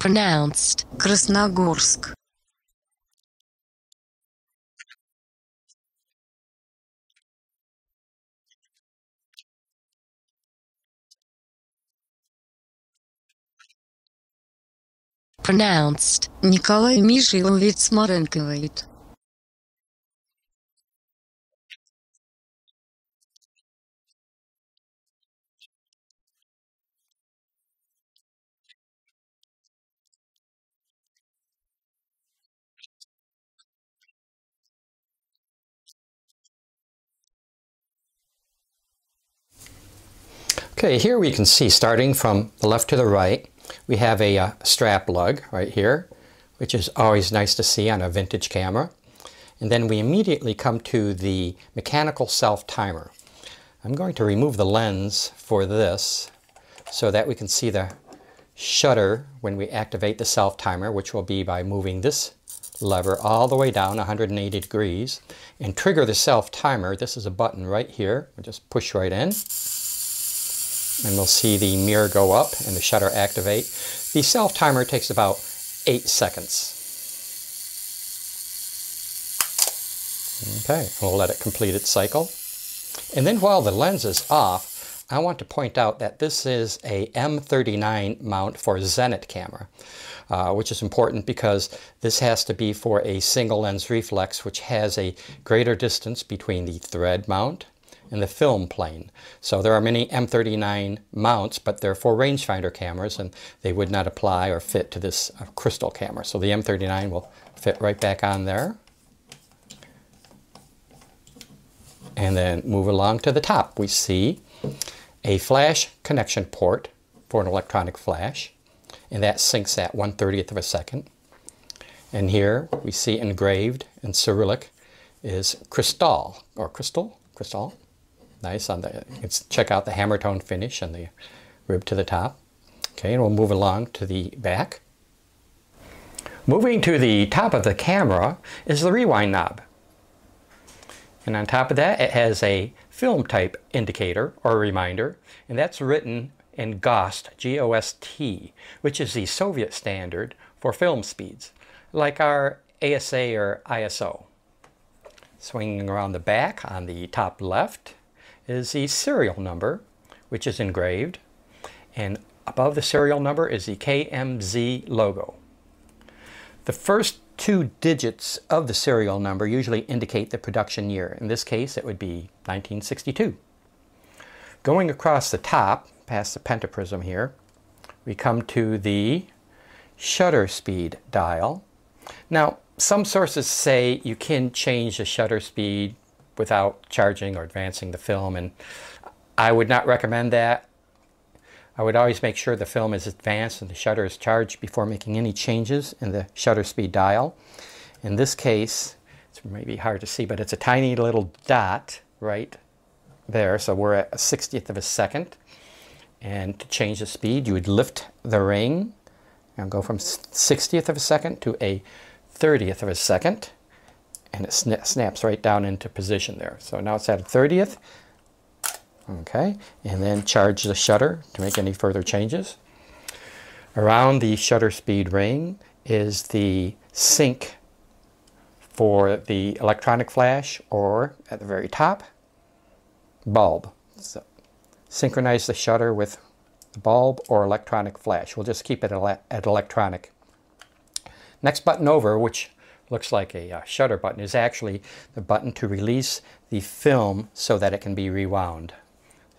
Pronounced Krasnogorsk. Pronounced Nikolay Mijailovich Smarenkoyd. Okay, here we can see, starting from the left to the right, we have a strap lug right here, which is always nice to see on a vintage camera. And then we immediately come to the mechanical self-timer. I'm going to remove the lens for this so that we can see the shutter when we activate the self-timer, which will be by moving this lever all the way down 180 degrees and trigger the self-timer. This is a button right here. We'll just push right in, and we'll see the mirror go up and the shutter activate. The self-timer takes about 8 seconds. Okay, we'll let it complete its cycle. And then while the lens is off, I want to point out that this is a M39 mount for Zenit camera, which is important because this has to be for a single lens reflex, which has a greater distance between the thread mount and the film plane. So there are many M39 mounts, but they're for rangefinder cameras, and they would not apply or fit to this Kristall camera. So the M39 will fit right back on there. And then move along to the top. We see a flash connection port for an electronic flash, and that syncs at 1/30th of a second. And here we see engraved in Cyrillic is Kristall, or Kristall, Kristall. Nice on the, let's check out the hammer tone finish and the rib to the top. Okay, and we'll move along to the back. Moving to the top of the camera is the rewind knob. And on top of that, it has a film type indicator or reminder, and that's written in GOST, G-O-S-T, which is the Soviet standard for film speeds, like our ASA or ISO. Swinging around the back on the top left is the serial number, which is engraved, and above the serial number is the KMZ logo. The first 2 digits of the serial number usually indicate the production year. In this case, it would be 1962. Going across the top, past the pentaprism here, we come to the shutter speed dial. Now, some sources say you can change the shutter speed without charging or advancing the film, and I would not recommend that. I would always make sure the film is advanced and the shutter is charged before making any changes in the shutter speed dial. In this case, it's maybe hard to see, but it's a tiny little dot right there. So we're at 1/60th of a second. And to change the speed, you would lift the ring and go from 1/60th of a second to a 1/30th of a second. And it snaps right down into position there. So now it's at a 1/30th. Okay, and then charge the shutter to make any further changes. Around the shutter speed ring is the sync for the electronic flash, or at the very top, bulb. So synchronize the shutter with the bulb or electronic flash. We'll just keep it at electronic. Next button over, which looks like a shutter button, is actually the button to release the film so that it can be rewound.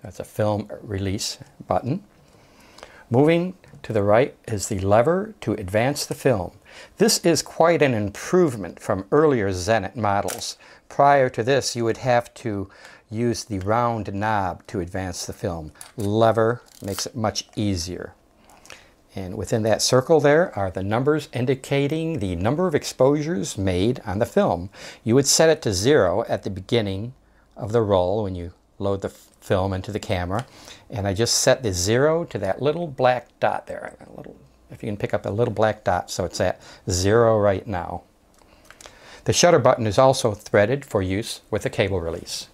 That's a film release button. Moving to the right is the lever to advance the film. This is quite an improvement from earlier Zenit models. Prior to this, you would have to use the round knob to advance the film. Lever makes it much easier. And within that circle there are the numbers indicating the number of exposures made on the film. You would set it to 0 at the beginning of the roll when you load the film into the camera. And I just set the 0 to that little black dot there. A little, if you can pick up a little black dot, so it's at 0 right now. The shutter button is also threaded for use with a cable release.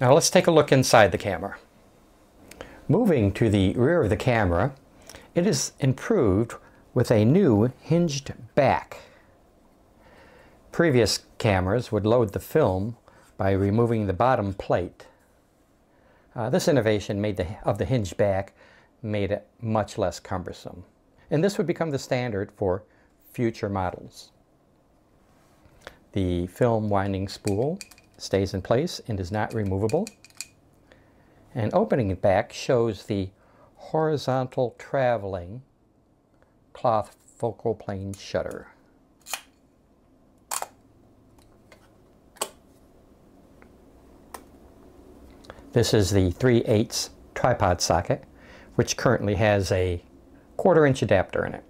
Now let's take a look inside the camera. Moving to the rear of the camera, it is improved with a new hinged back. Previous cameras would load the film by removing the bottom plate. This innovation of the hinged back made it much less cumbersome, and this would become the standard for future models. The film winding spool stays in place and is not removable. And opening it back shows the horizontal traveling cloth focal plane shutter. This is the 3/8 tripod socket, which currently has a 1/4-inch adapter in it.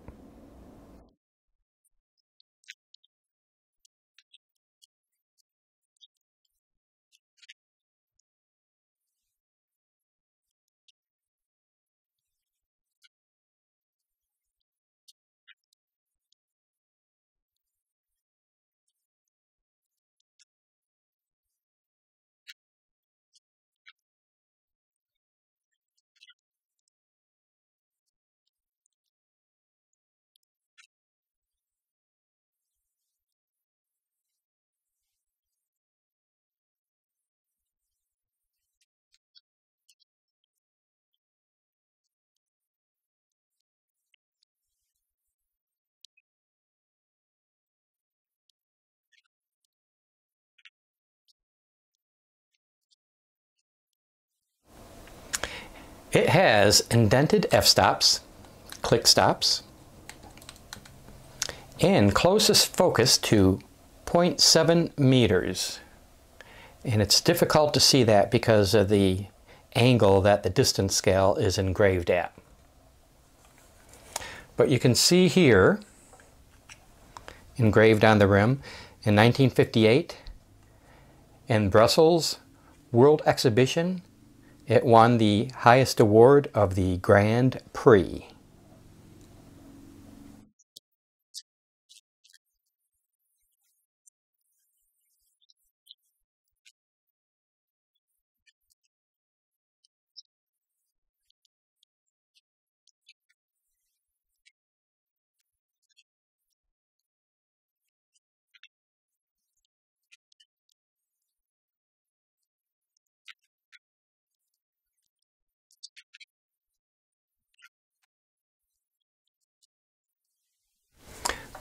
It has indented f-stops, click stops, and closest focus to 0.7 meters. And it's difficult to see that because of the angle that the distance scale is engraved at. But you can see here, engraved on the rim, in 1958, in Brussels World Exhibition, it won the highest award of the Grand Prix.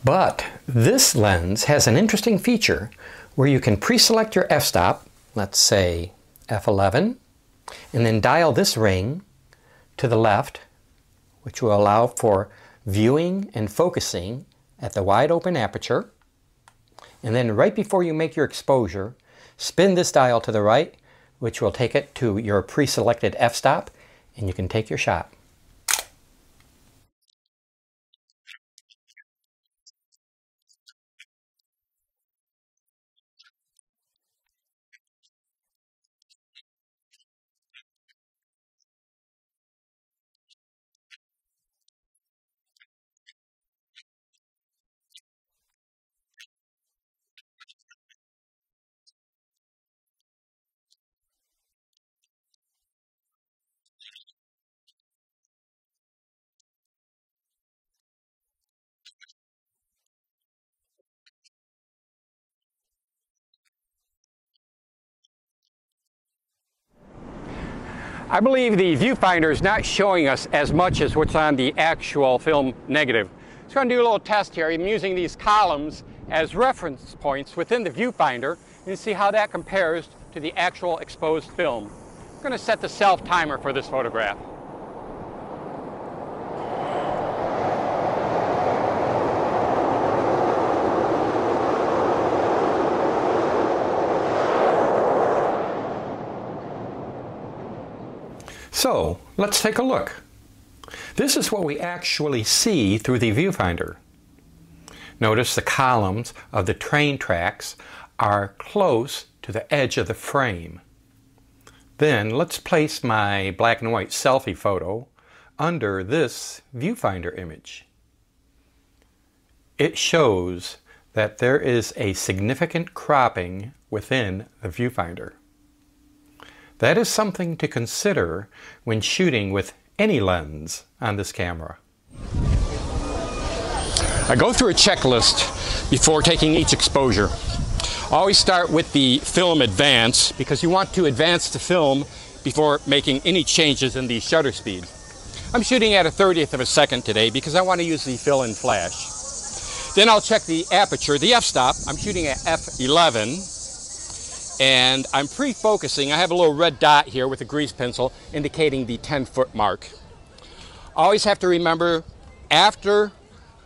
But this lens has an interesting feature where you can pre-select your f-stop, let's say f11, and then dial this ring to the left, which will allow for viewing and focusing at the wide open aperture. And then right before you make your exposure, spin this dial to the right, which will take it to your pre-selected f-stop, and you can take your shot. I believe the viewfinder is not showing us as much as what's on the actual film negative. So I'm going to do a little test here. I'm using these columns as reference points within the viewfinder and see how that compares to the actual exposed film. I'm going to set the self timer for this photograph. So let's take a look. This is what we actually see through the viewfinder. Notice the columns of the train tracks are close to the edge of the frame. Then let's place my black and white selfie photo under this viewfinder image. It shows that there is a significant cropping within the viewfinder. That is something to consider when shooting with any lens on this camera. I go through a checklist before taking each exposure. Always start with the film advance, because you want to advance the film before making any changes in the shutter speed. I'm shooting at 1/30 of a second today because I want to use the fill-in flash. Then I'll check the aperture, the f-stop. I'm shooting at f11 and I'm pre-focusing. I have a little red dot here with a grease pencil indicating the 10-foot mark. Always have to remember after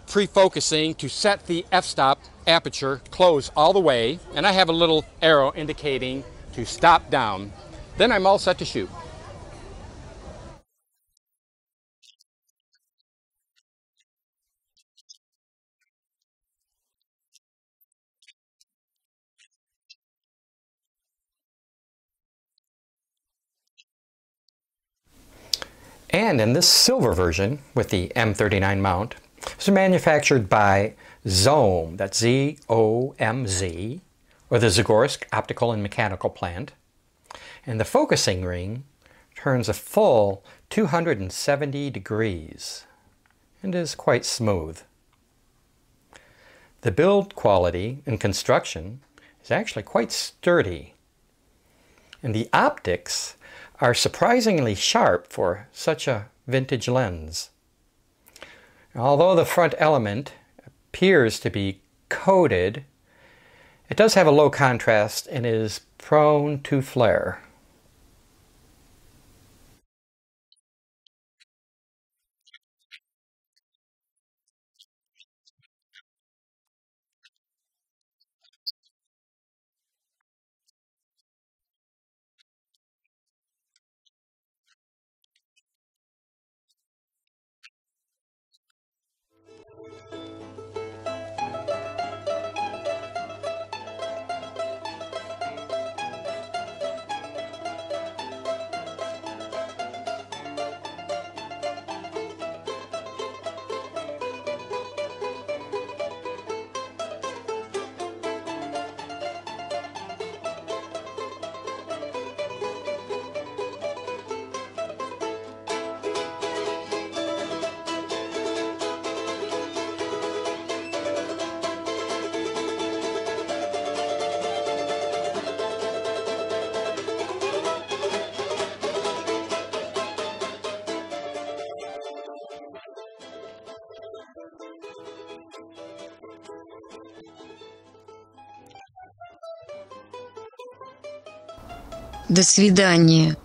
pre-focusing to set the f-stop, aperture, close all the way, and I have a little arrow indicating to stop down. Then I'm all set to shoot. And in this silver version with the M39 mount, it's manufactured by ZOMZ, that's Z-O-M-Z, or the Zagorsk Optical and Mechanical Plant. And the focusing ring turns a full 270 degrees and is quite smooth. The build quality and construction is actually quite sturdy. And the optics are surprisingly sharp for such a vintage lens. Although the front element appears to be coated, it does have a low contrast and is prone to flare. До свидания.